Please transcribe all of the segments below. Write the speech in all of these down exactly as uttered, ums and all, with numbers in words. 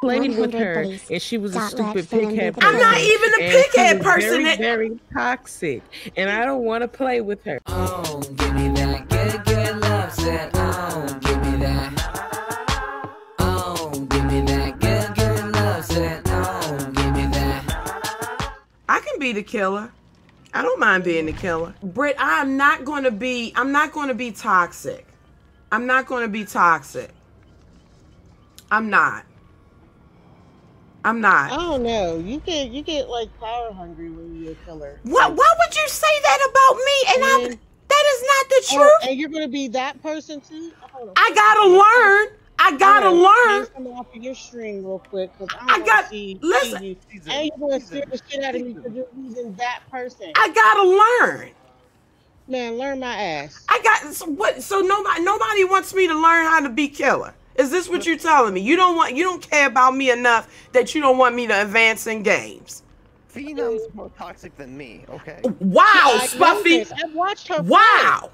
played with her, and she was a stupid pighead person. I'm not even a pighead person. Very, very toxic, and I don't want to play with her. Oh, give me that good, good love, said oh, give me that. Oh, give me that good, good love, said oh, give me that. I can be the killer. I don't mind being the killer. Britt, I'm not going to be, I'm not going to be toxic. I'm not going to be toxic. I'm not. I'm not. I don't know. You get you get like power hungry when you're a killer. What? Why would you say that about me? And, and I that is not the truth. And, and you're gonna be that person too. Hold on. I gotta learn. I gotta learn. Come off of your string real quick, cause I, I got. See, listen. See you. And you're gonna steer the shit out of me because you're using that person. I gotta learn. Man, learn my ass. I got so what? So nobody nobody wants me to learn how to be killer. Is this what you're telling me? You don't want, you don't care about me enough that you don't want me to advance in games. Phenom's more toxic than me, okay? Wow, Spuffy! I've watched her. Wow.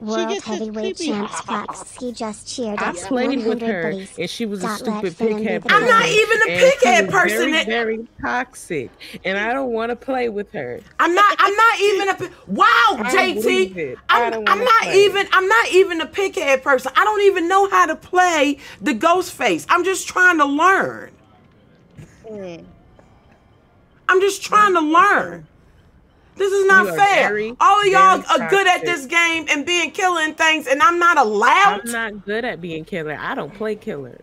World heavyweight champ Spuffs. He just cheered. I played with her, and she was a stupid pighead. I'm not even a pighead person. Very, very toxic, and I don't want to play with her. I'm not. I'm not even a. Wow, J T. I'm, I'm not even. I'm not even a pighead person. I don't even know how to play the ghost face. I'm just trying to learn. Mm. I'm just trying to learn. This is not fair. All of y'all are good at this game and being killer and things, and I'm not allowed. I'm not good at being killer. I don't play killer.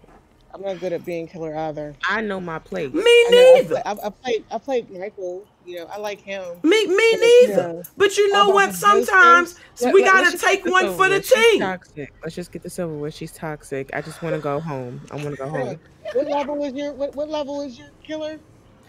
I'm not good at being killer either. I know my place. Me neither. I, I played. I played Michael. You know, I like him. Me, me neither. But you know what? Sometimes we gotta take one for the team. Let's just get the silverware. She's toxic. I just want to go home. I want to go home. What level is your? What, what level is your killer?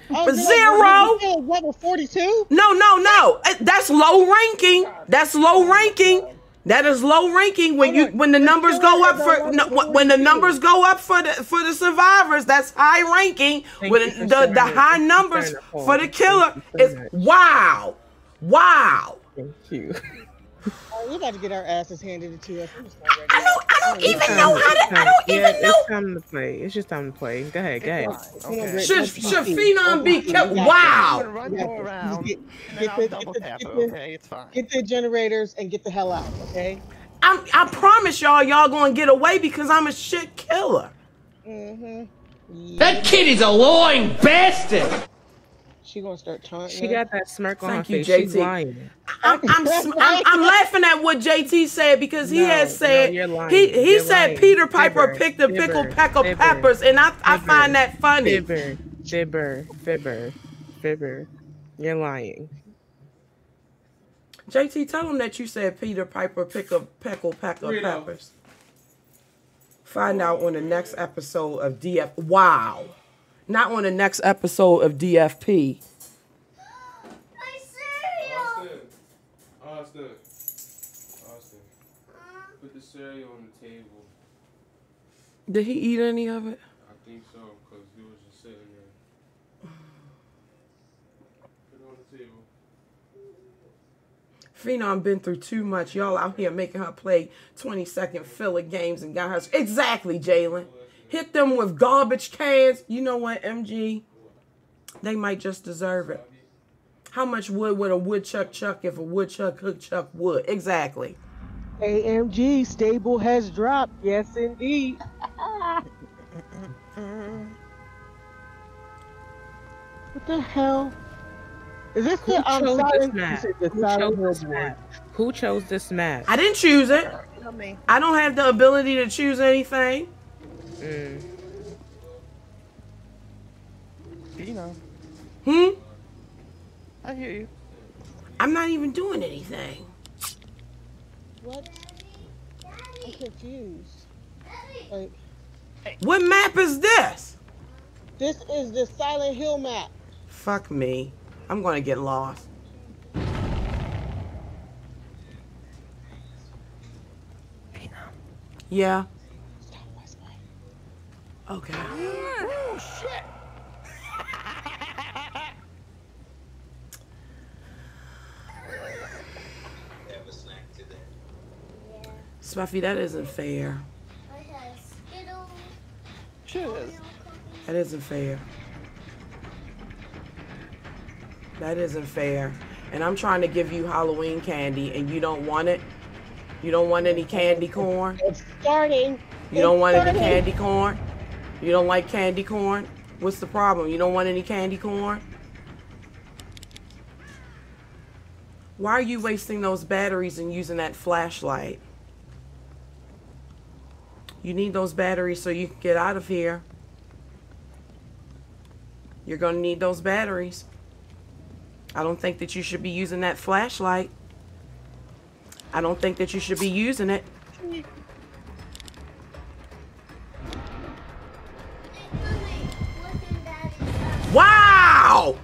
Oh, zero. Level, level forty-two? No, no, no. That's low ranking. That's low ranking. That is low ranking when you when the numbers go up for no, when the numbers go up for the for the survivors. That's high ranking. When the the high numbers for the killer is wow, wow. Thank you. Oh, we got to get our asses handed to us. I, I don't. I don't even know how to. I don't yeah, even know. It's time to play. It's just time to play. Go ahead, go ahead. Okay. Should Should Phenom be kept? Wow. Get the generators and get the hell out. Okay. I'm, I promise y'all, y'all gonna get away because I'm a shit killer. Mm-hmm. Yeah. That kid is a lying bastard. She gonna start taunting. She got that smirk on her face. She's lying. I'm, I'm, I'm, I'm laughing at what J T said because he no, has said no, he he you're said lying. Peter Piper Fibber, picked a pickle peck of peppers, and I Fibber, I find that funny. Fibber, fibber, fibber, fibber. You're lying. J T, tell him that you said Peter Piper pick a pickle peck of peppers. Find out on the next episode of D F. Wow. Not on the next episode of D F P. My cereal! Austin. Austin. Austin. Put the cereal on the table. Did he eat any of it? I think so, because he was just sitting there. Put it on the table. Phenom been through too much. Y'all out here making her play twenty second filler games and got her. Exactly, Jalen. Hit them with garbage cans. You know what, M G? They might just deserve it. How much wood would a woodchuck chuck if a woodchuck could chuck wood? Exactly. A M G, stable has dropped. Yes, indeed. What the hell? Is this who the, um, chose silent, this the who Silent Hill board? Who chose this map? I didn't choose it. I don't have the ability to choose anything. Mm. You know. Hmm? I hear you. I'm not even doing anything. What? Daddy. I'm confused. Like, what map is this? This is the Silent Hill map. Fuck me. I'm gonna get lost. Yeah. Okay. Oh shit. Spuffy, that isn't fair. shit is. That isn't fair. That isn't fair. And I'm trying to give you Halloween candy and you don't want it? You don't want any candy corn? It's starting. You don't want any candy corn? You don't like candy corn? What's the problem? You don't want any candy corn? Why are you wasting those batteries and using that flashlight? You need those batteries so you can get out of here. You're going to need those batteries. I don't think that you should be using that flashlight. I don't think that you should be using it. Wow!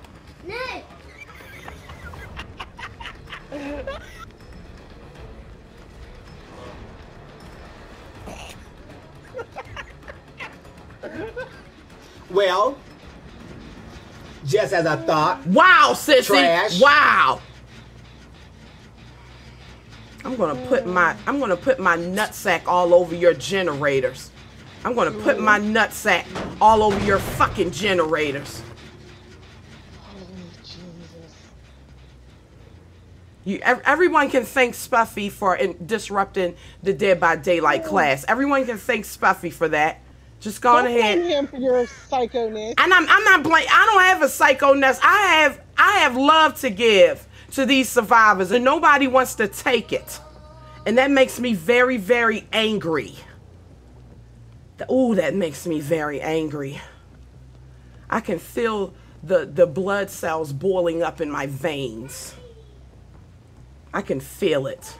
Well, just as I thought. Wow, sissy. Trash. Wow. I'm gonna put my I'm gonna put my nutsack all over your generators. I'm gonna put my nutsack all over your fucking generators. Holy Jesus. You everyone can thank Spuffy for in, disrupting the Dead by Daylight class. Everyone can thank Spuffy for that. Just go don't ahead. Blame him for your psychoness. And I'm I'm not blame. I don't have a psychoness. I have I have love to give to these survivors, and nobody wants to take it, and that makes me very, very angry. Oh, that makes me very angry. I can feel the the blood cells boiling up in my veins. I can feel it.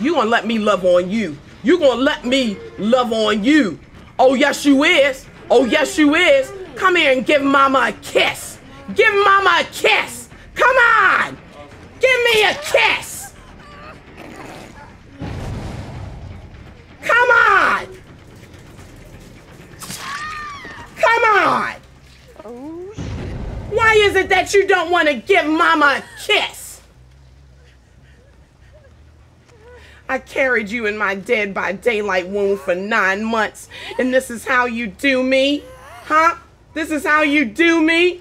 You gonna let me love on you. You gonna let me love on you. Oh, yes, you is. Oh, yes, you is. Come here and give mama a kiss. Give mama a kiss. Come on. Give me a kiss. Come on. Come on. Why is it that you don't want to give mama a kiss? I carried you in my Dead by Daylight womb for nine months, and this is how you do me? Huh? This is how you do me?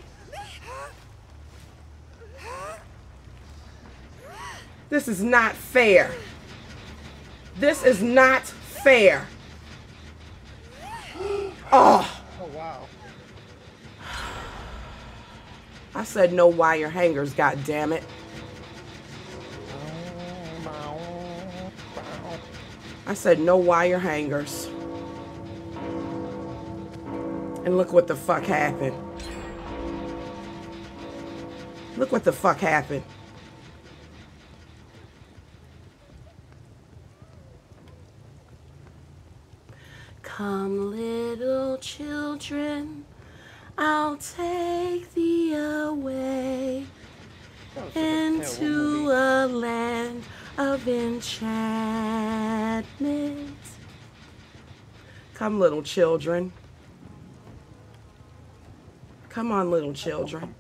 This is not fair. This is not fair. Oh. Oh, wow. I said no wire hangers, goddammit. I said no wire hangers. And look what the fuck happened. Look what the fuck happened. Come little children, I'll take thee away into a land of enchantment. Come little children. Come on little children.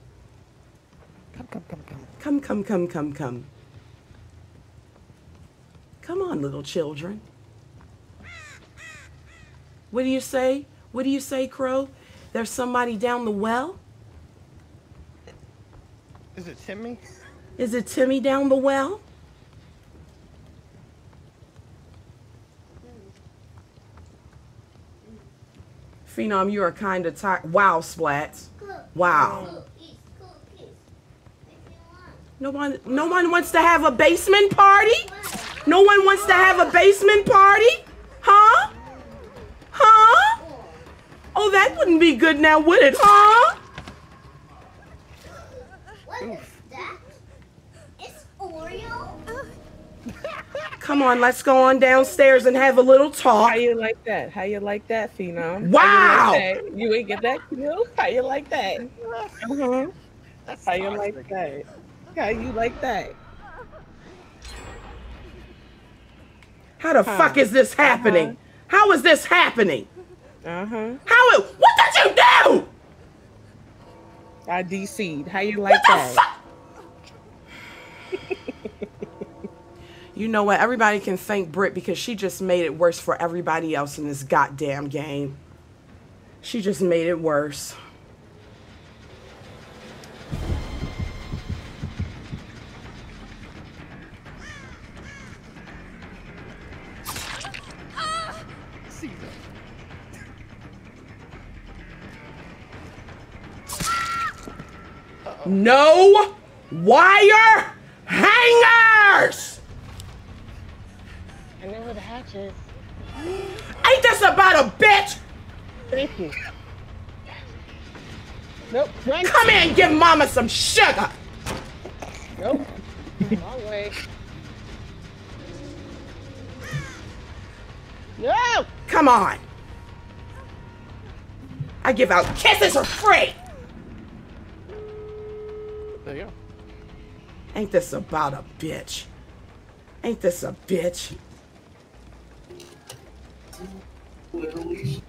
Come, come, come, come. Come, come, come, come, come. Come on little children. What do you say? What do you say, Crow? There's somebody down the well? Is it Timmy? Is it Timmy down the well? Phenom, you are kind of tired. Wow, Splats. Wow. No one, no one wants to have a basement party? No one wants to have a basement party? Huh? Huh? Oh, that wouldn't be good now, would it? Huh? What is that? It's Oreo? Come on, let's go on downstairs and have a little talk. How you like that? How you like that, Phenom? Wow! You, like that? You ain't get that? No? How you like that? Uh-huh. That's how you like that? How you like that? How the huh. fuck is this happening? Uh-huh. How is this happening? Uh-huh. How it? What did you do? I D C'd. How you like what that? The fuck? you know what? Everybody can thank Britt because she just made it worse for everybody else in this goddamn game. She just made it worse. No wire hangers! And then with the hatches. Ain't this about a bitch? Thank you. Nope. Run. Come here and give mama some sugar. Nope. My way. No! Come on. I give out kisses for free. There you go. Ain't this about a bitch? Ain't this a bitch? Literally.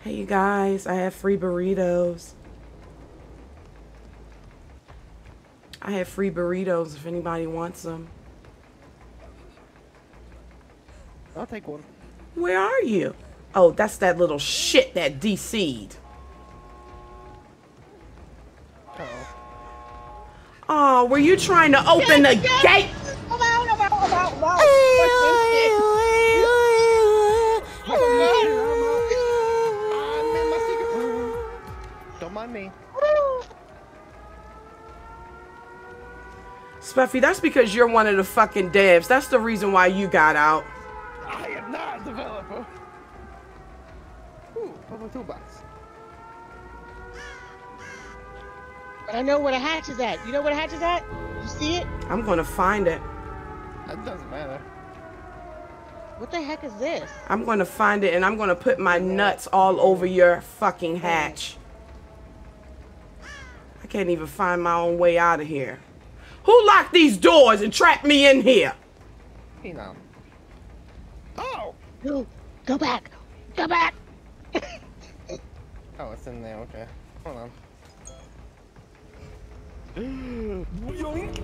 Hey, you guys, I have free burritos. I have free burritos if anybody wants them. I'll take one. Where are you? Oh, that's that little shit that D C'd. Uh-oh. Oh, were you trying to open the gate? Don't mind me. Spuffy, that's because you're one of the fucking devs. That's the reason why you got out. I am not a developer. Ooh, purple toolbox. But I know where the hatch is at. You know where the hatch is at? You see it? I'm gonna find it. That doesn't matter. What the heck is this? I'm gonna find it and I'm gonna put my nuts all over your fucking hatch. I can't even find my own way out of here. Who locked these doors and trapped me in here? You know. Oh! No, go back! Go back! Oh, it's in there, okay. Hold on. Yoink!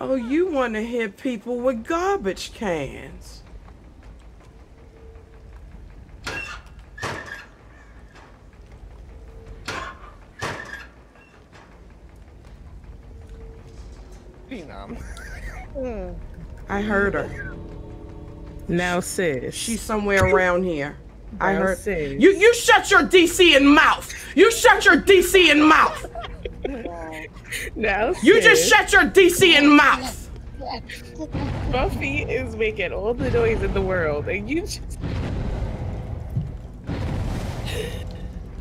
Oh, you want to hit people with garbage cans. I heard her. Now sis. She's somewhere around here. Now I heard sis. You you shut your D C and mouth. You shut your D C and mouth. Now you sis. Just shut your D C and mouth. Buffy is making all the noise in the world and you just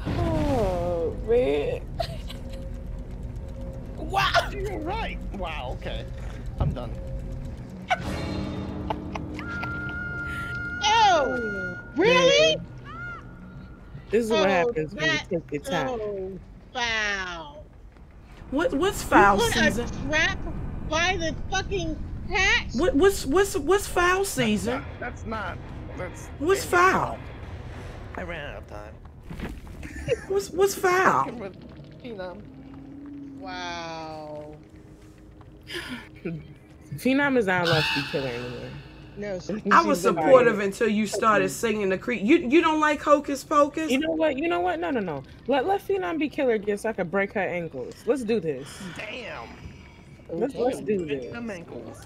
oh man. Wow, you're right. Wow, okay. I'm done. Oh, really? This is oh, what happens that, when you take your time. Oh, wow. What what's foul season? You put a trap by the fucking hatch? What what's what's what's foul season? That's not. That's. What's foul? I ran out of time. What's what's foul? Wow. Phenom is not allowed to be killer anymore. No, she, I was supportive until you started singing the creep. You you don't like Hocus Pocus? You know what? You know what? No, no, no. Let let Phenom be killer again so I can break her ankles. Let's do this. Damn. Let's Damn. let's do this.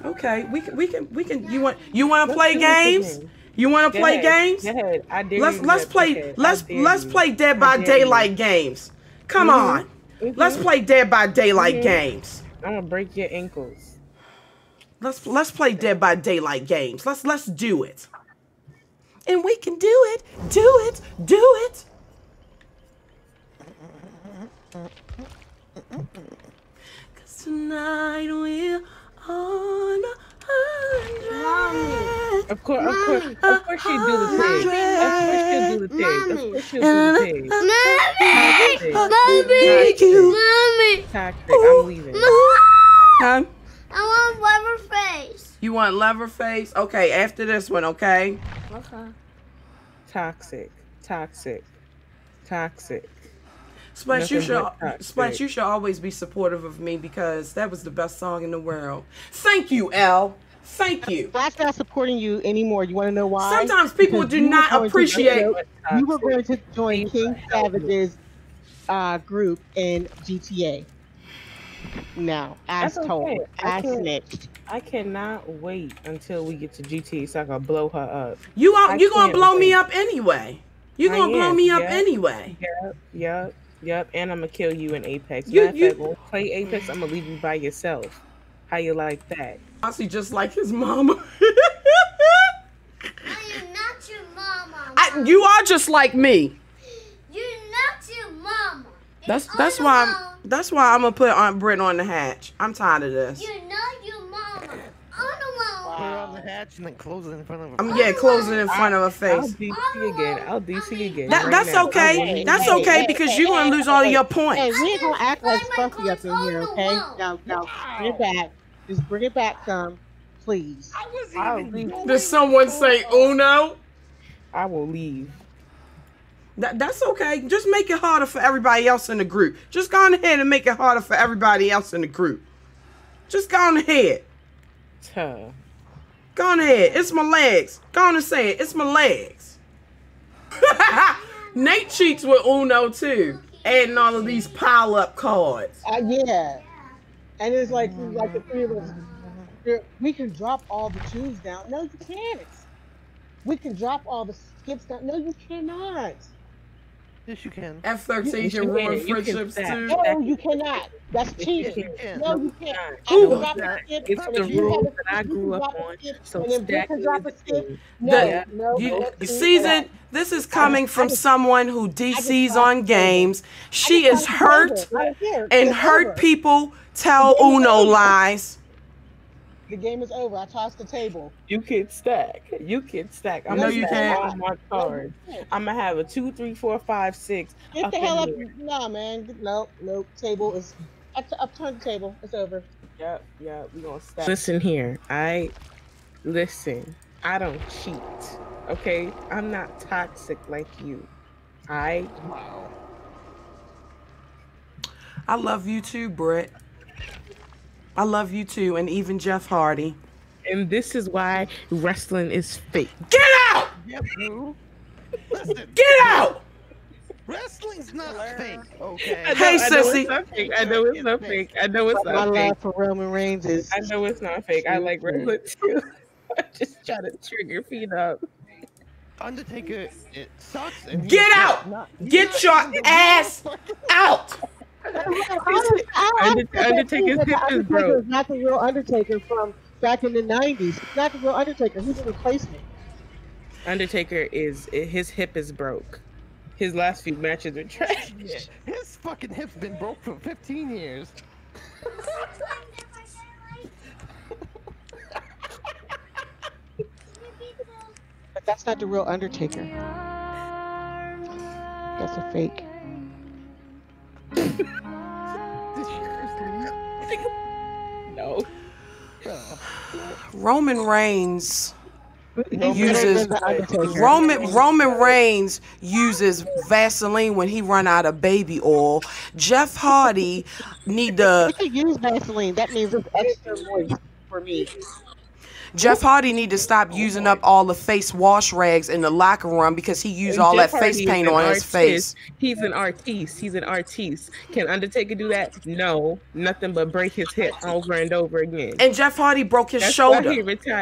Okay, we can we can we can. You want you want to play games? You want to play ahead. games? Go ahead. I dare let's you let's play ahead. let's let's you. play Dead by Daylight you. games. Come mm-hmm. on, mm-hmm. let's play Dead by Daylight mm-hmm. games. I'm gonna break your ankles. Let's let's play Dead by Daylight games. Let's let's do it. And we can do it. Do it. Do it. Cause tonight we're on a hundred. Of course, of course, of course she'll do the thing. Of course she'll do the thing. Of course she'll do the thing. Mommy, mommy, you, mommy. me. Tactic. I'm leaving. Huh? I want lever face. You want lever face? Okay, after this one, okay? Okay. Toxic. Toxic. Toxic. Splash, you should Splash, you should always be supportive of me because that was the best song in the world. Thank you, Elle. Thank you. Black's not supporting you anymore. You want to know why? Sometimes people do not appreciate. You were going to join King Savage's uh, group in G T A. No, as told, as snitched. I cannot wait until we get to G T A so I can blow her up. You are you gonna blow me up anyway? You gonna blow me up anyway? Yep. Yep. Yep, and I'm gonna kill you in Apex. You, Matter you, fact, when I play Apex, I'm gonna leave you by yourself. How you like that? Honestly, just like his mama. I am not your mama. I, you are just like me. You're not your mama. It's that's that's why I'm, that's why I'm gonna put Aunt Britt on the hatch. I'm tired of this. You're not your mama. On the hatch and then close it in front of her. Um, yeah, close it in front of her face. I'll D C again. I'll D C again. That, right that's now. Okay. Hey, that's hey, okay hey, because hey, you're hey, gonna lose hey, all of your points. Hey, we ain't gonna act like Puffy up in here, okay? No, no, bring it back. Just bring it back, some, please. I wasn't even leave. Did someone say Uno? I will leave. That that's okay. Just make it harder for everybody else in the group. Just go on ahead and make it harder for everybody else in the group. Just go on ahead. Tough. Go on ahead. It's my legs. Go on and say it. It's my legs. Nate cheats with Uno, too. Adding all of these pile-up cards. Uh, yeah. And it's like, like the three of us, we can drop all the twos down. No, you can't. We can drop all the skips down. No, you cannot. Yes, you can. F thirteen can ruin friendships, too. No, you cannot. That's cheating. No, you can't. It's the rule that I grew up on. So stack it. No, no. Season, this is coming from someone who D Cs on games. She is hurt, and hurt people tell Uno lies. The game is over. I tossed the table. You can stack. You can stack. I'm no, you can't. All my cards. I'm gonna have a two, three, four, five, six. Get the hell up! Nah, man. Nope, nope. Table is. I've up, turned the table. It's over. Yep, yep. We gonna stack. Listen here. I listen. I don't cheat. Okay. I'm not toxic like you. I. Wow. I love you too, Britt. I love you too, and even Jeff Hardy. And this is why wrestling is fake. Get out! Yep, boo. Get out! Wrestling's not fake. Okay. Know, hey, sissy. I know it's not fake. I know it's not fake. I know it's not fake. My love for Roman Reigns is. I know it's not fake. I like wrestling too. I just try to trigger feet up. Undertaker, it sucks. And Get out! Not, Get your ass out! Undertaker's hip is not the real Undertaker from back in the nineties. Not the real Undertaker. He's a replacement. Undertaker is his hip is broke. His last few matches are trash. Yeah. His fucking hip's been broke for fifteen years. But that's not the real Undertaker. That's a fake. No. Roman Reigns uses Roman Roman Reigns uses Vaseline when he run out of baby oil. Jeff Hardy need to use Vaseline. That means it's extra moist for me. Jeff Hardy need to stop using up all the face wash rags in the locker room because he used all that face paint on his face. He's an artiste. He's an artiste. Can Undertaker do that? No. Nothing but break his hip over and over again. And Jeff Hardy broke his shoulder.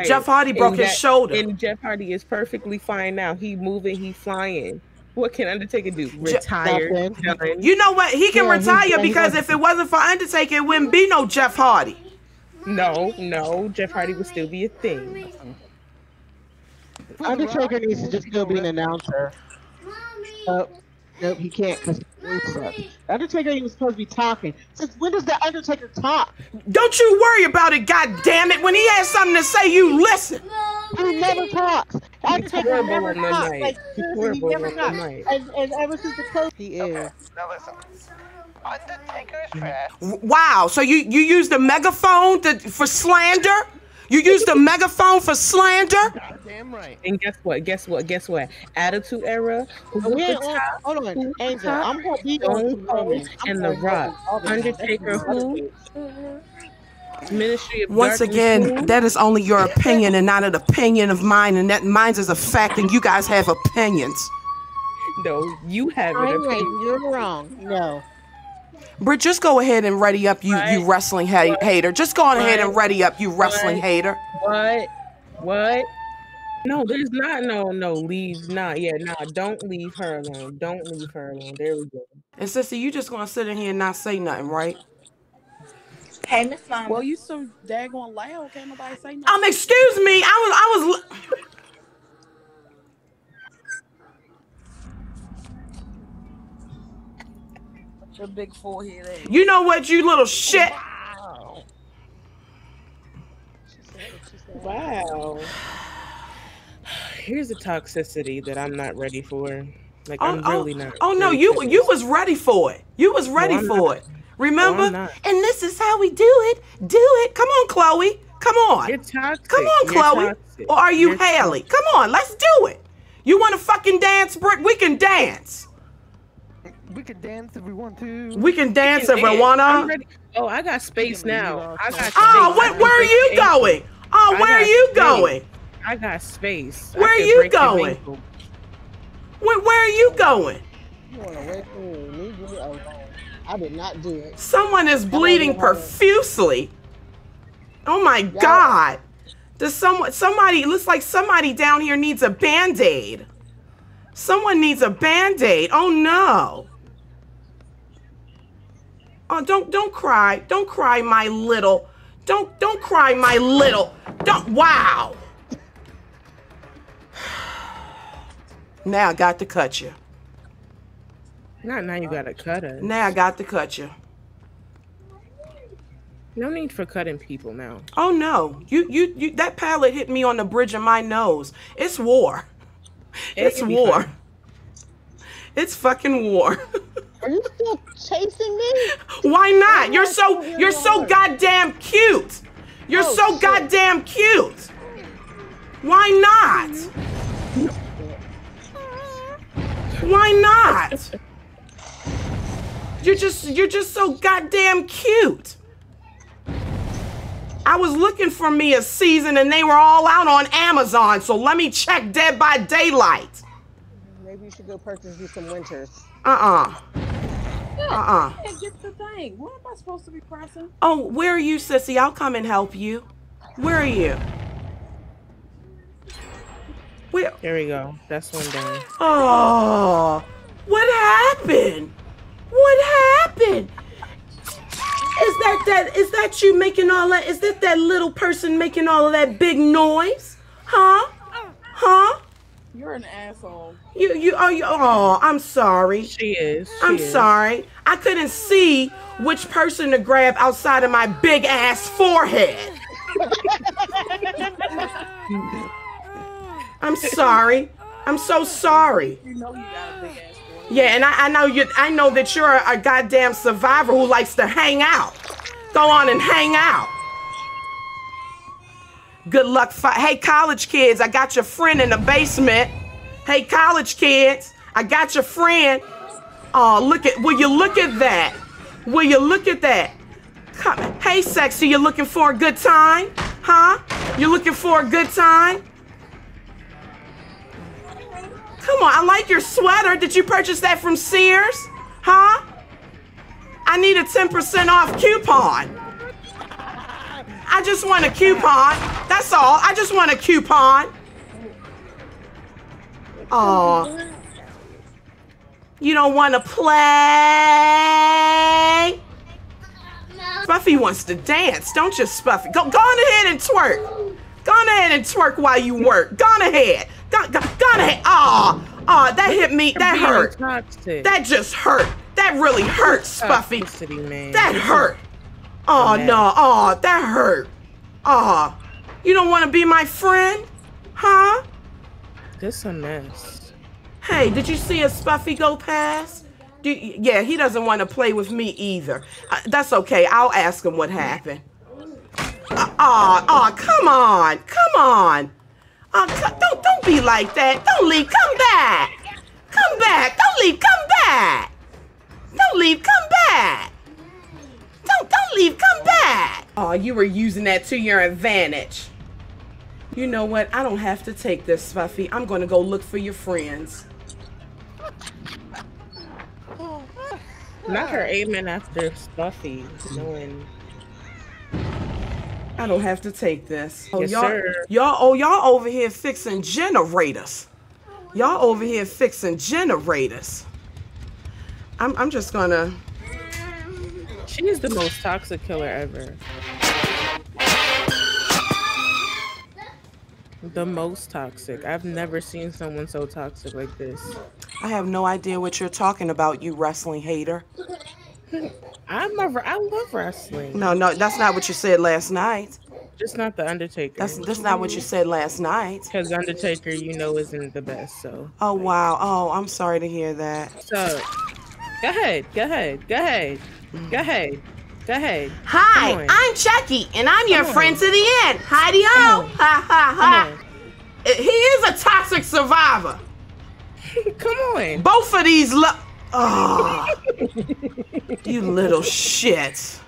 Jeff Hardy broke his shoulder. And Jeff Hardy is perfectly fine now. He moving, he flying. What can Undertaker do? Retire. You know what? He can retire because if it wasn't for Undertaker, it wouldn't be no Jeff Hardy. No, no, Jeff Hardy would still be a thing. Undertaker needs to just go be an announcer. Oh, nope, he can't because Undertaker he was supposed to be talking. Since when does the Undertaker talk? Don't you worry about it, goddammit. When he has something to say, you listen. He never talks. Undertaker never talks. Like, he never talks. And, and ever since the COVID, he is. Okay, now listen. Undertaker's trash. Wow, so you, you used a megaphone to, for slander? You used a megaphone for slander? Damn right. And guess what? Guess what? Guess what? Attitude era. Who's oh, yeah, oh, hold on, Angel. I'm gonna be on Cold and The Rock. Undertaker who? Ministry of Once Darkness again, who? That is only your opinion and not an opinion of mine, and that mine is a fact, and you guys have opinions. No, you have an opinion. Right, you're wrong. No. Britt, just go ahead and ready up, you what? you wrestling ha what? hater. Just go on what? ahead and ready up, you wrestling what? hater. What? What? No, there's not no no leave. Nah, yeah, nah. Don't leave her alone. Don't leave her alone. There we go. And sister, you just gonna sit in here and not say nothing, right? Hey, Miss Mom. Well, you so daggone loud. Can't nobody say nothing. Um, excuse me. I was I was. Your big forehead. Eh? You know what, you little shit. Wow. Wow. Here's the toxicity that I'm not ready for. Like oh, I'm really oh, not. Oh no, you serious. you was ready for it. You was ready no, for not. it. Remember? No, and this is how we do it. Do it. Come on, Chloe. Come on. You're toxic. Come on, You're Chloe. Toxic. Or are you You're Haley? Toxic. Come on, let's do it. You want to fucking dance, Britt? We can dance. We can dance if we want to. We can dance we can if dance. we wanna. Oh, I got space now. I got. Oh, space. what? Where are you going? Oh, where are you space. going? I got space. Where are you going? Where, where are you going? You wanna wait for me? I did not do it. Someone is bleeding profusely. Oh my God! Does someone? Somebody looks like somebody down here needs a Band-Aid. Someone needs a Band-Aid. Oh no. Oh, don't don't cry. Don't cry, my little. Don't don't cry, my little. Don't wow. Now I got to cut you. Not now you gotta cut us. Now I got to cut you. No need for cutting people now. Oh no. You you you that pallet hit me on the bridge of my nose. It's war. It's war. Fun. It's fucking war. Are you still chasing me? Why not? You're so you're so goddamn cute. You're oh, so shit. goddamn cute. Why not? Why not? You're just you're just so goddamn cute. I was looking for me a season and they were all out on Amazon, so let me check Dead by Daylight. Maybe you should go purchase you some winters. Uh-uh. Uh-uh. And get the thing. What am I supposed to be pressing? Oh, where are you, sissy? I'll come and help you. Where are you? Where? There we go. That's one down. Oh, what happened? What happened? Is that that? Is that you making all that? Is that that little person making all of that big noise? Huh? Huh? You're an asshole. You you oh you, oh I'm sorry. She is. She I'm is. sorry. I couldn't see which person to grab outside of my big ass forehead. I'm sorry. I'm so sorry. You know you got a big ass. Yeah, and I, I know you. I know that you're a, a goddamn survivor who likes to hang out. Go on and hang out. Good luck. Hey, college kids, I got your friend in the basement. Hey, college kids, I got your friend. Oh, look at. Will you look at that? Will you look at that? Come, hey, sexy, you looking for a good time? Huh? You looking for a good time? Come on, I like your sweater. Did you purchase that from Sears? Huh? I need a ten percent off coupon. I just want a coupon. That's all. I just want a coupon. Oh. You don't want to play? Spuffy wants to dance. Don't you, Spuffy? Go, go on ahead and twerk. Go on ahead and twerk while you work. Go on ahead. Don't, don't, don't hit. Oh, oh, that hit me. That hurt. That just hurt. That really hurt, Spuffy. That hurt. Oh, no. Oh, that hurt. Oh, you don't want to be my friend? Huh? This a mess. Hey, did you see a Spuffy go past? Do you, yeah, he doesn't want to play with me either. Uh, that's okay. I'll ask him what happened. Uh, oh, oh, come on. Come on. Uh, don't, don't be like that. Don't leave. Come back. Come back. Don't leave. Come back. Don't leave. Come back. Don't, don't leave. Come back. Oh, you were using that to your advantage. You know what? I don't have to take this, Spuffy. I'm going to go look for your friends. Not her aiming after Spuffy, knowing. I don't have to take this. Oh, yes, y'all, y'all, oh, y'all over here fixing generators. Y'all over here fixing generators. I'm, I'm just gonna. She is the most toxic killer ever. The most toxic. I've never seen someone so toxic like this. I have no idea what you're talking about, you wrestling hater. I'm never. I love wrestling. No, no, that's not what you said last night. Just not the Undertaker. That's that's not what you said last night. Because Undertaker, you know, isn't the best. So. Oh wow. Oh, I'm sorry to hear that. So, go ahead. Go ahead. Go ahead. Go ahead. Go ahead. Hi, I'm Chucky, and I'm your friend to the end. Hi-de-o. Ha ha ha. He is a toxic survivor. Come on. Both of these lo- oh. You little shit.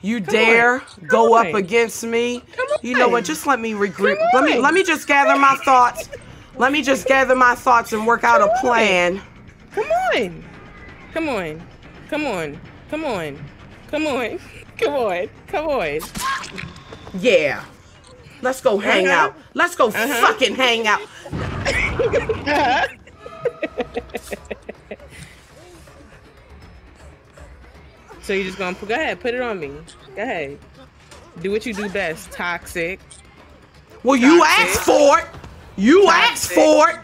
You Come dare on. go on. up against me? You know what? Just let me regroup. Let me let me just gather my thoughts. Let me just gather my thoughts and work out Come a plan. On. Come on. Come on. Come on. Come on. Come on. Come on. Come on. Yeah. Let's go hang uh-huh. out. Let's go uh-huh. fucking hang out. uh-huh. So you're just gonna go ahead, put it on me. Go ahead. Do what you do best. Toxic. Well, Toxic. you asked for it. You Toxic. asked for it.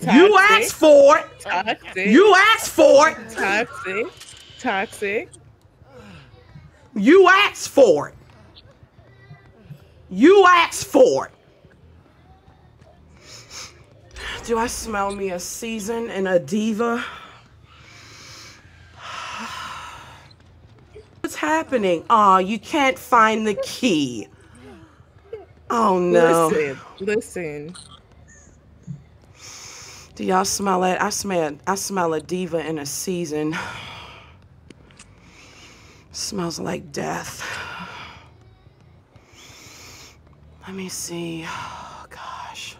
Toxic. You asked for it. Toxic. You asked for it. Toxic. Toxic. You asked for it. You asked for it. Do I smell me a season and a diva? What's happening? Oh, you can't find the key. Oh, no. Listen, listen. Do y'all smell it? I smell, I smell a diva and a season. Smells like death. Let me see. Oh, gosh.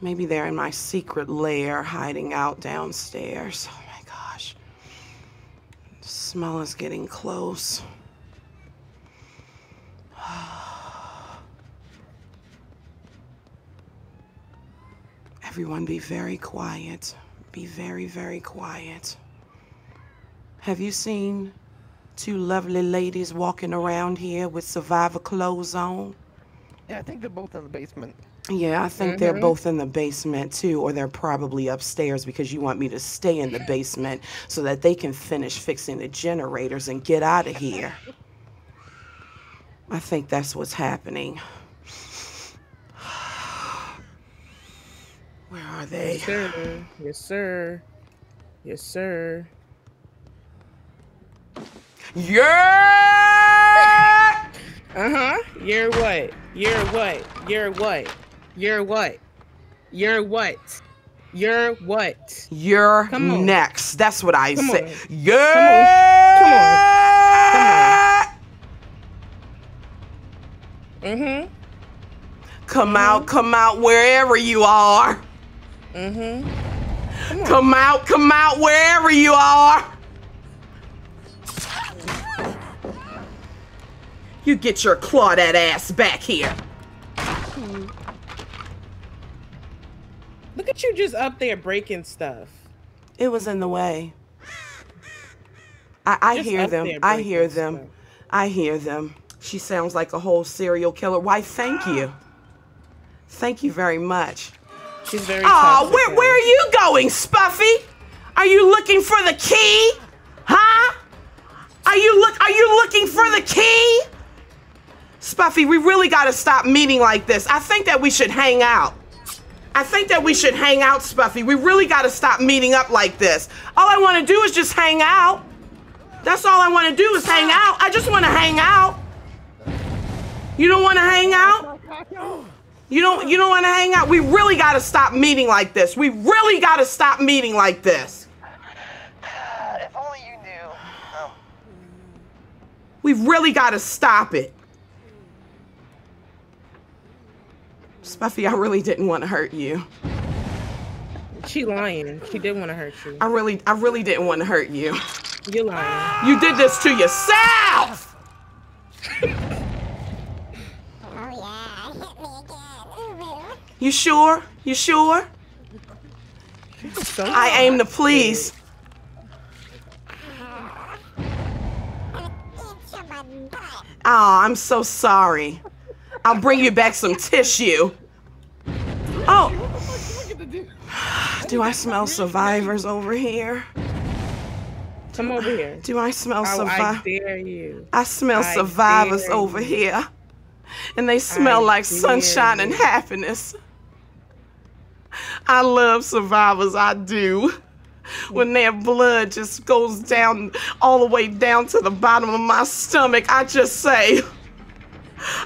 Maybe they're in my secret lair, hiding out downstairs. Oh my gosh. The smell is getting close. Everyone be very quiet. Be very, very quiet. Have you seen two lovely ladies walking around here with survivor clothes on? Yeah, I think they're both in the basement. Yeah, I think mm-hmm. they're both in the basement, too, or they're probably upstairs because you want me to stay in the basement so that they can finish fixing the generators and get out of here. I think that's what's happening. Where are they? Yes, sir. Yes, sir. Yes, sir. Yeah! Uh-huh. You're what? You're what? You're what? You're what? You're what? You're what? You're next. That's what I Come say. Yeah! Come on. Come on. Come on. Mm-hmm. Come mm-hmm. out, come out wherever you are. Mm-hmm. Come, come out, come out wherever you are. You get your claw that ass back here. Look at you just up there breaking stuff. It was in the way. I, I hear them. I hear them. Stuff. I hear them. She sounds like a whole serial killer. Why, thank you. Thank you very much. She's very Oh, where, where are you going, Spuffy? Are you looking for the key? Huh? Are you look? Are you looking for the key? Spuffy, we really gotta stop meeting like this. I think that we should hang out. I think that we should hang out, Spuffy. We really gotta stop meeting up like this. All I wanna do is just hang out. That's all I wanna do is hang out. I just wanna hang out. You don't wanna hang out? You don't, you don't wanna hang out? We really gotta stop meeting like this. We really gotta stop meeting like this. If only you knew. Oh. We really gotta stop it. Spuffy, I really didn't want to hurt you. She lying. She didn't want to hurt you. I really, I really didn't want to hurt you. You're lying. You did this to yourself! Oh yeah, hit me again. Ooh. You sure? You sure? So I aim to please. Oh, I'm so sorry. I'll bring you back some tissue. Oh, do I smell survivors over here? Come over here. Do I smell survivors? I dare you. I smell I survivors over you. Here. And they smell I like sunshine you. And happiness. I love survivors, I do. When their blood just goes down, all the way down to the bottom of my stomach, I just say,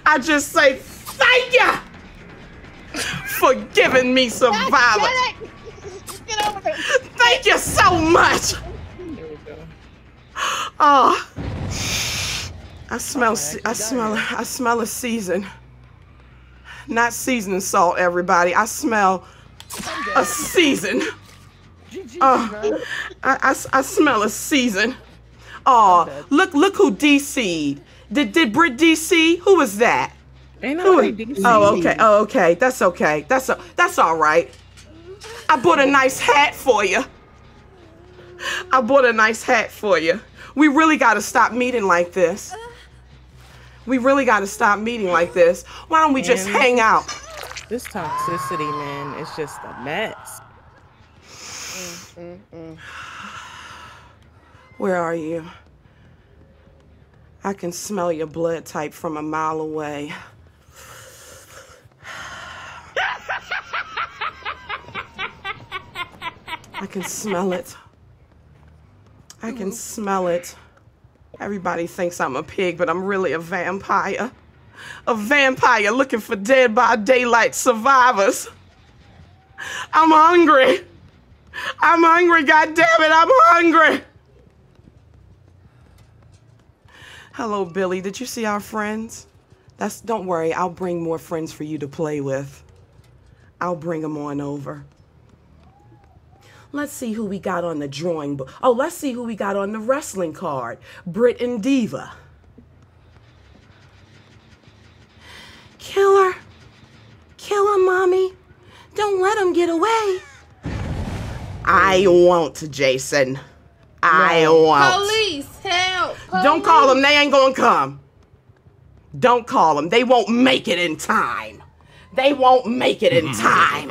I just say thank you for giving me survivors. Get over it. Thank you so much. There we go. Oh, I smell. Right, I smell. It. I smell a season. Not seasoning salt, everybody. I smell a season. Oh, I, I I smell a season. Oh, look look who D C'd. Did did Brit D C? Who was that? Ain't nobody D C. Oh okay. Oh okay. That's okay. That's a, that's all right. I bought a nice hat for you. I bought a nice hat for you. We really gotta stop meeting like this. We really gotta stop meeting like this. Why don't we man, just hang out? This toxicity, man, it's just a mess. Mm, mm, mm. Where are you? I can smell your blood type from a mile away. I can smell it. I can smell it. Everybody thinks I'm a pig, but I'm really a vampire. A vampire looking for Dead by Daylight survivors. I'm hungry. I'm hungry, goddammit, I'm hungry. Hello, Billy. Did you see our friends? That's, don't worry. I'll bring more friends for you to play with. I'll bring them on over. Let's see who we got on the drawing book. Oh, let's see who we got on the wrestling card. Brit and Diva. Kill her. Kill her, Mommy. Don't let him get away. I won't, Jason. I no. won't. Police, help. Police. Don't call them. They ain't going to come. Don't call them. They won't make it in time. They won't make it in time.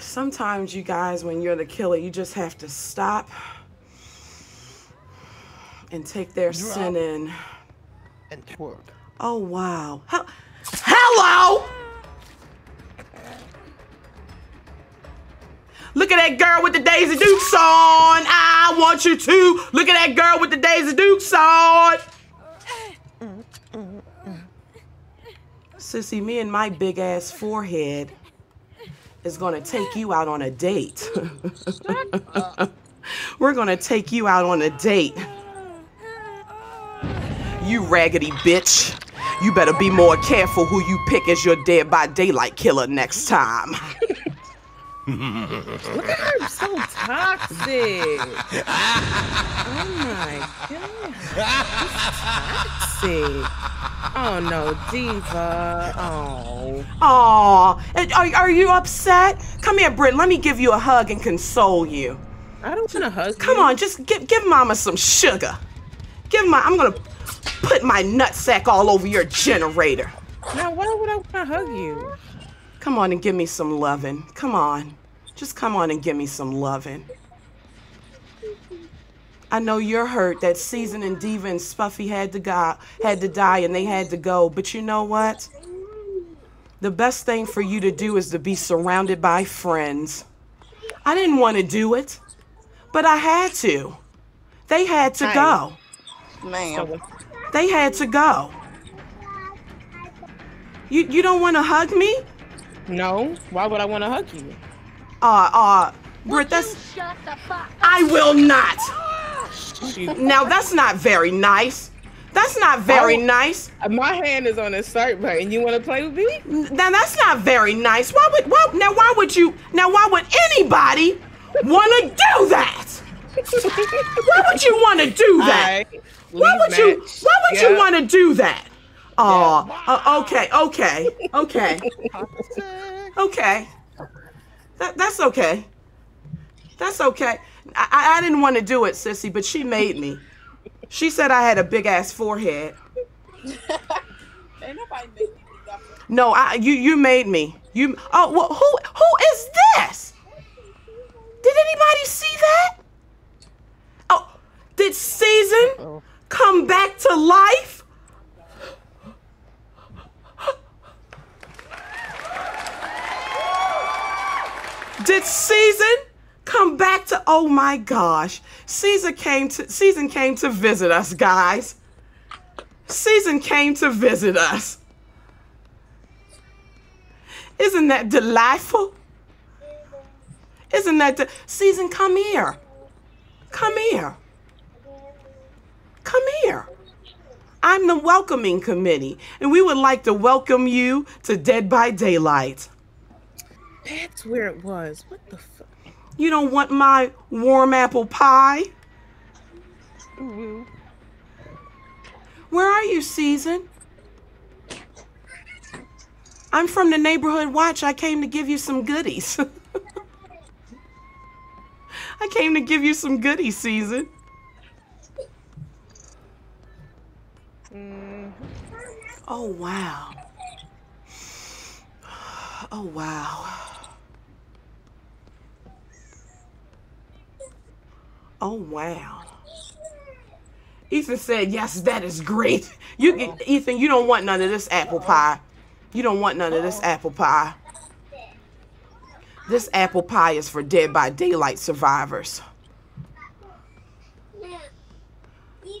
Sometimes you guys, when you're the killer, you just have to stop and take their Drop. sin in. And twerk. Oh, wow. He Hello! Look at that girl with the Daisy Dukes on. I want you to. Look at that girl with the Daisy Dukes on. Sissy, me and my big ass forehead is gonna take you out on a date. We're gonna take you out on a date. You raggedy bitch. You better be more careful who you pick as your Dead by Daylight killer next time. Look at her, so toxic. Oh my God. Toxic. Oh no, Diva. Oh. Aww. Are, are you upset? Come here, Britt. Let me give you a hug and console you. I don't want to hug Come you. on, just give, give Mama some sugar. Give my, I'm gonna put my nutsack all over your generator. Now, why would I wanna hug you? Come on and give me some loving. Come on. Just come on and give me some loving. I know you're hurt that Season and Diva and Spuffy had to, go, had to die and they had to go, but you know what? The best thing for you to do is to be surrounded by friends. I didn't want to do it, but I had to. They had to go. Ma'am. They had to go. You, you don't want to hug me? No. Why would I want to hug you? Uh, uh, Britt, that's... I will not. Now, that's not very nice. That's not very oh, nice. My hand is on the start button. You want to play with me? Now, that's not very nice. Why would, why, now, why would you, now, why would anybody want to do that? Why would you want to do that? Right, why would match. you, why would yeah. you want to do that? Oh, yeah. uh, okay, okay, okay. Okay. That, that's okay. That's okay. I, I didn't want to do it, sissy, but she made me. She said I had a big-ass forehead. Ain't nobody made me. No, I, you, you made me. You. Oh, well, who, who is this? Did anybody see that? Oh, did Season come back to life? Did Season come back to, oh my gosh. Season came to, Season came to visit us, guys. Season came to visit us. Isn't that delightful? Isn't that, de Season, come here. Come here. Come here. I'm the welcoming committee, and we would like to welcome you to Dead by Daylight. That's where it was. What the fuck? You don't want my warm apple pie? Mm-hmm. Where are you, Season? I'm from the Neighborhood Watch. I came to give you some goodies. I came to give you some goodies, Season. Mm-hmm. Oh, wow. Oh, wow. Oh, wow. Ethan said, yes, that is great. You, oh. Ethan, you don't want none of this apple pie. You don't want none of this apple pie. This apple pie is for Dead by Daylight survivors.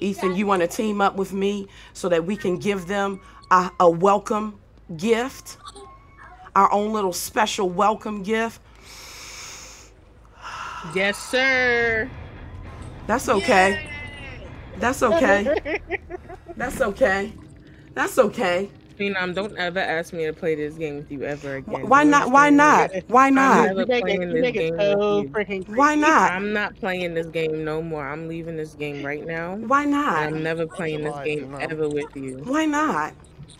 Ethan, you want to team up with me so that we can give them a, a welcome gift? Our own little special welcome gift? Yes, sir. That's okay. That's okay. That's okay. That's okay. Phenom, don't ever ask me to play this game with you ever again. Why not? Why not? Why not? I'm never playing this game with you. Why not? I'm not playing this game no more. I'm leaving this game right now. Why not? I'm never playing this game ever with you. Why not?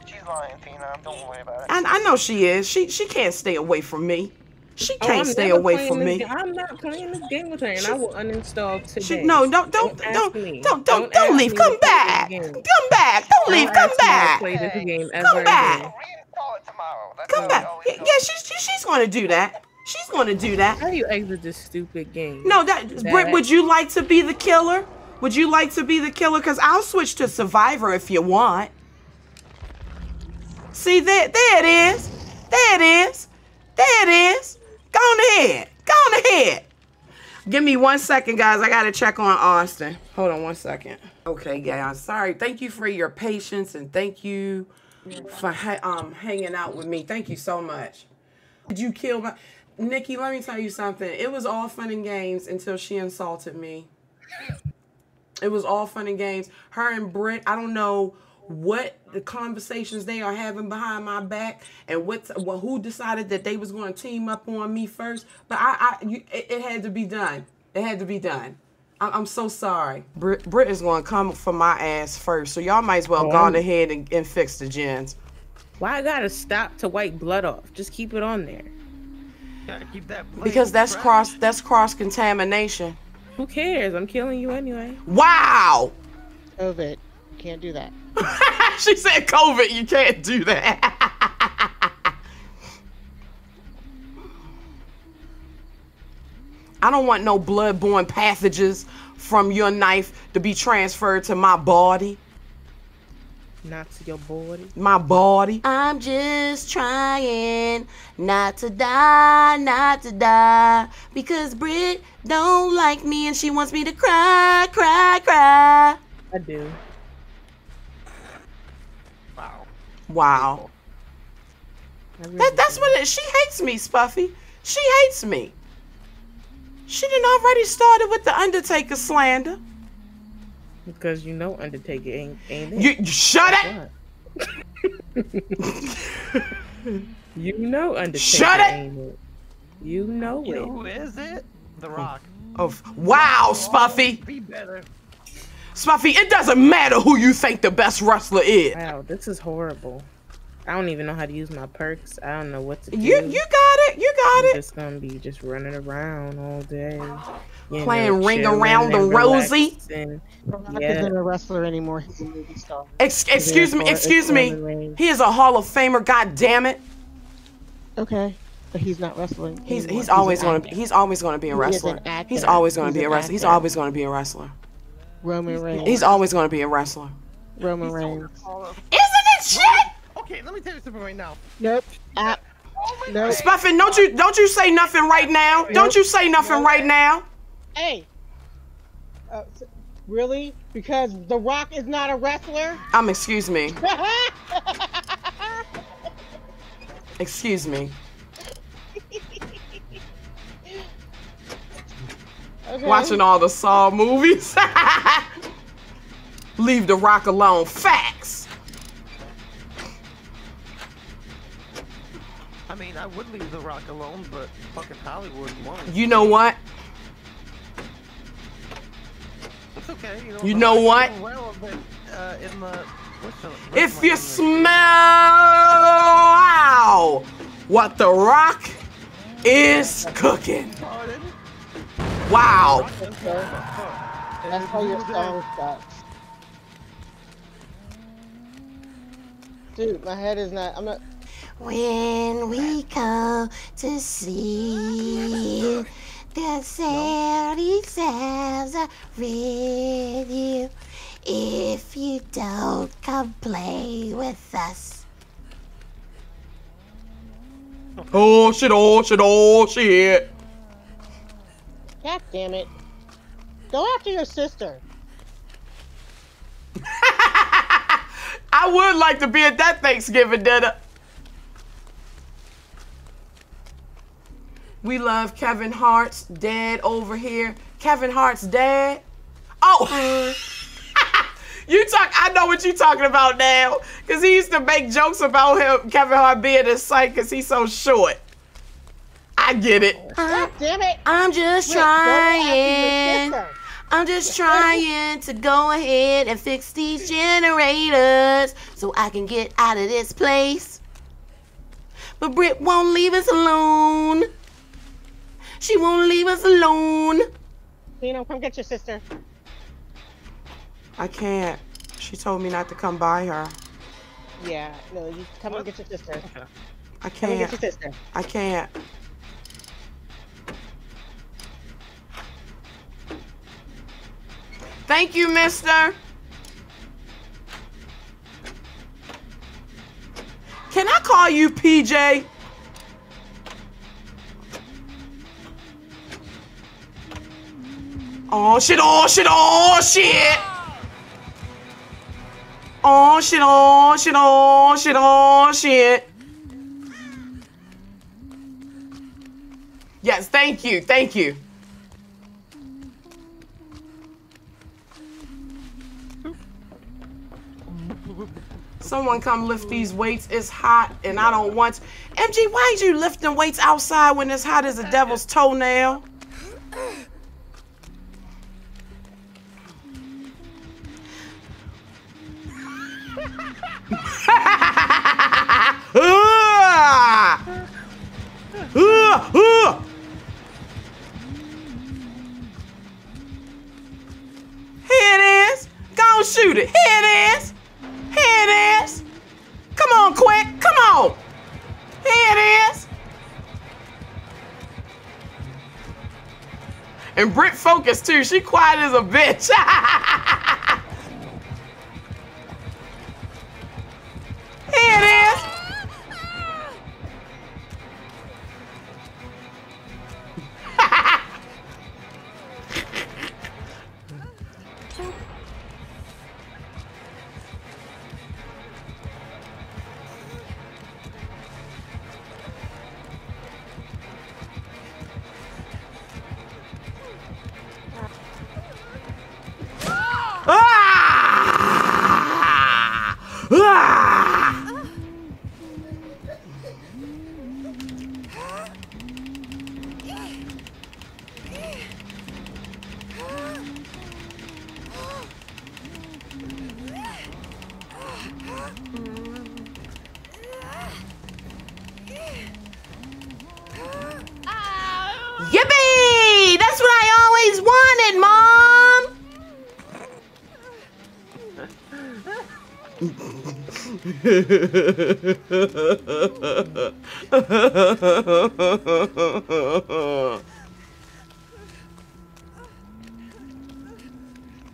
She's lying, Phenom. Don't worry about it. I, I know she is. She she can't stay away from me. She can't oh, stay away from me. Game. I'm not playing this game with her, and she, I will uninstall today. She, no, don't, don't, don't, don't, don't, don't, don't, don't leave. Come back. Come back. Don't, don't leave. Come back. Play this game come back. Again. Come back. Yeah, she's she, she's going to do that. She's going to do that. How do you exit this stupid game? No, that, that Britt, would you like to be the killer? Would you like to be the killer? Because I'll switch to Survivor if you want. See, there, there it is. There it is. There it is. Go on ahead. Go on ahead. Give me one second, guys. I got to check on Austin. Hold on one second. Okay, guys. Sorry. Thank you for your patience, and thank you for um hanging out with me. Thank you so much. Did you kill my... Nikki, let me tell you something. It was all fun and games until she insulted me. It was all fun and games. Her and Britt, I don't know what the conversations they are having behind my back, and what well, who decided that they was going to team up on me first. But I, I you, it, it had to be done. It had to be done. I, I'm so sorry. Brit, Brit is going to come for my ass first, so y'all might as well oh, go on ahead and, and fix the gens. Why I got to stop to wipe blood off? Just keep it on there. Gotta keep that blood because that's fresh. cross that's cross contamination. Who cares? I'm killing you anyway. Wow. COVID. Can't do that. She said COVID, you can't do that. I don't want no bloodborne passages from your knife to be transferred to my body. Not to your body. My body. I'm just trying not to die, not to die, because Brit don't like me and she wants me to cry, cry, cry. I do. Wow. Wow. Really that, that's what it, she hates me, Spuffy. She hates me. She done already started with the Undertaker slander. Because you know Undertaker ain't ain't it. You shut it. You know Undertaker shut it. Ain't it. You know you it. Know who is it? The Rock. Oh wow, oh, Spuffy. Be better. Spuffy, it doesn't matter who you think the best wrestler is. Wow, this is horrible. I don't even know how to use my perks. I don't know what to do. You you got it. You got I'm it. Just gonna be just running around all day. You Playing know, ring around the rosy. And, yeah. Not a wrestler anymore. Ex excuse me. Excuse me. He is a Hall of Famer. God damn it. Okay, but he's not wrestling. He's he's always he's gonna be, he's always gonna be a wrestler. He's always gonna he's be a wrestler. Actor. He's always gonna be a wrestler. Roman Reigns. He's always gonna be a wrestler. Roman Reigns. Isn't it shit? Okay, let me tell you something right now. Nope. Uh, oh nope. Spuffin, don't you don't you say nothing right now? Don't you say nothing nope. right now? Hey. Uh, really? Because The Rock is not a wrestler? Um, excuse me. Excuse me. Okay. Watching all the Saw movies. Leave The Rock alone. Facts. I mean, I would leave The Rock alone, but fucking Hollywood won't. You know what? It's okay. You know, you know what? Well, but, uh, in the, what's the, what's if you smell out what The Rock is cooking. Wow. That's how your song starts. Dude, my head is not. I'm not. When we go to see the Saturday selves are with you, if you don't come play with us. Oh shit, oh shit, oh shit. God damn it. Go after your sister. I would like to be at that Thanksgiving dinner. We love Kevin Hart's dad over here. Kevin Hart's dad. Oh, you talk. I know what you're talking about now, cause he used to make jokes about him, Kevin Hart being his sight, cause he's so short. I get it. God damn it! I'm just Wait, trying. I'm just trying to go ahead and fix these generators so I can get out of this place. But Brit won't leave us alone. She won't leave us alone. You know, come get your sister. I can't. She told me not to come by her. Yeah, no, you come and get your sister. I can't. Come and get your sister. I can't. Thank you, mister. Can I call you P J? Oh shit, oh shit, oh shit! Oh shit, oh shit, oh shit, oh shit! Yes, thank you, thank you. Someone come lift these weights, it's hot and I don't want to. M G, why are you lifting weights outside when it's hot as a devil's toenail? uh, uh, uh. Here it is. Go shoot it. Here it is. Here it is. Come on, quick. Come on. Here it is. And Britt focused too. She quiet as a bitch. Here it is.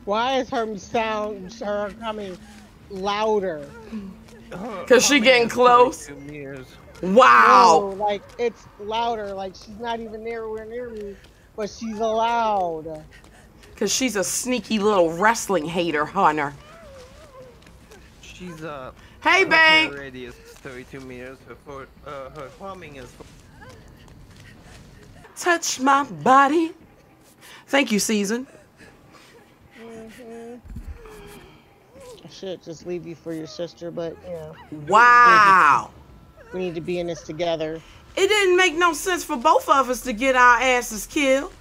Why is her sound, her, I mean, louder? Cause she getting close. Wow. No, like it's louder. Like she's not even anywhere near me, but she's loud. Cause she's a sneaky little wrestling hater, Hunter. She's a. Hey, babe. Radius thirty-two meters before uh, her farming is. Touch my body. Thank you, Season. Mm-hmm. I should just leave you for your sister, but you know. Wow. We need to be in this together. It didn't make no sense for both of us to get our asses killed.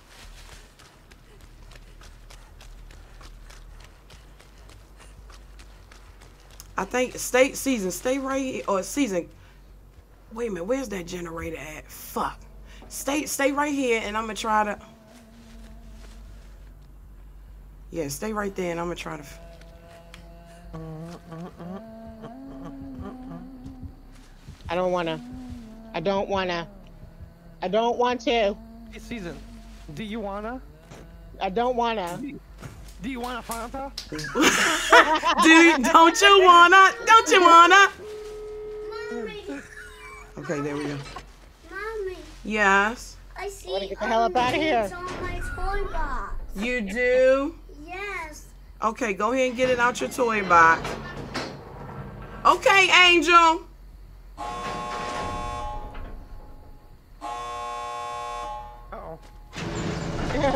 I think stay Season, stay right here, or Season. Wait a minute, where's that generator at? Fuck. Stay, stay right here, and I'm gonna try to. Yeah, stay right there, and I'm gonna try to. I don't wanna. I don't wanna. I don't want to. Hey, Season, do you wanna? I don't wanna. Do you want a Fanta? Dude, don't you wanna? Don't you wanna? Mommy. Okay, there we go. Mommy. Yes. I see. I wanna get the hell up out of here. On my toy box. You do? Yes. Okay, go ahead and get it out your toy box. Okay, Angel.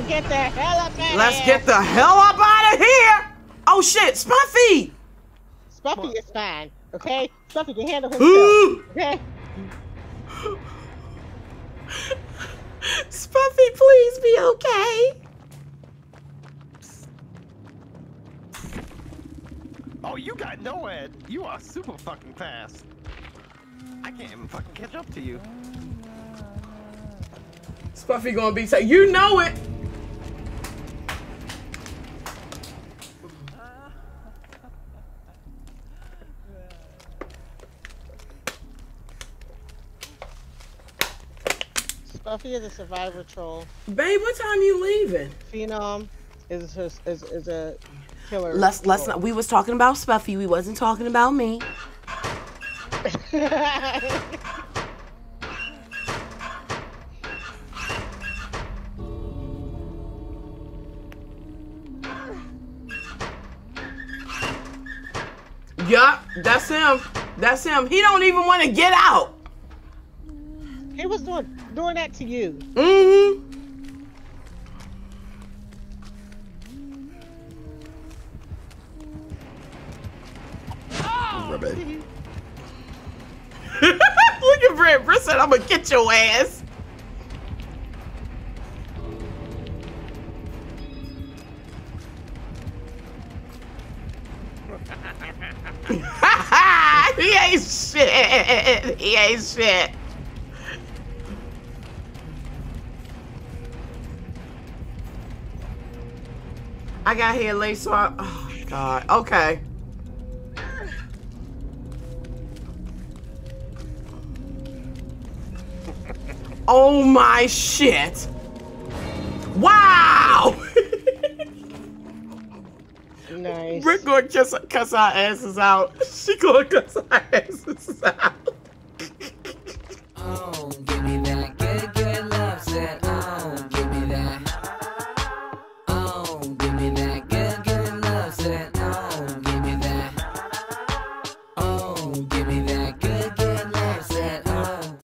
Get the hell up out Let's of here. get the hell up out of here! Oh shit, Spuffy! Spuffy is fine, okay? Spuffy can handle himself, Ooh. okay? Spuffy, please be okay! Oh, you got nowhere. You are super fucking fast. I can't even fucking catch up to you. Spuffy gonna be safe. You know it! Spuffy is a survivor troll. Babe, what time you leaving? Phenom is a, is, is a killer. Let's, let's not, we was talking about Spuffy. We wasn't talking about me. Yup, that's him. That's him. He don't even want to get out. He was doing doing that to you. Mm-hmm. Oh, look at Brett. Brett said, "I'm gonna get your ass." He ain't shit. He ain't shit. I got here late, so I. Oh God. Okay. Oh my shit! Wow. Ow! Nice. We're gonna cuss, cuss our asses out. She gonna cuss our asses out.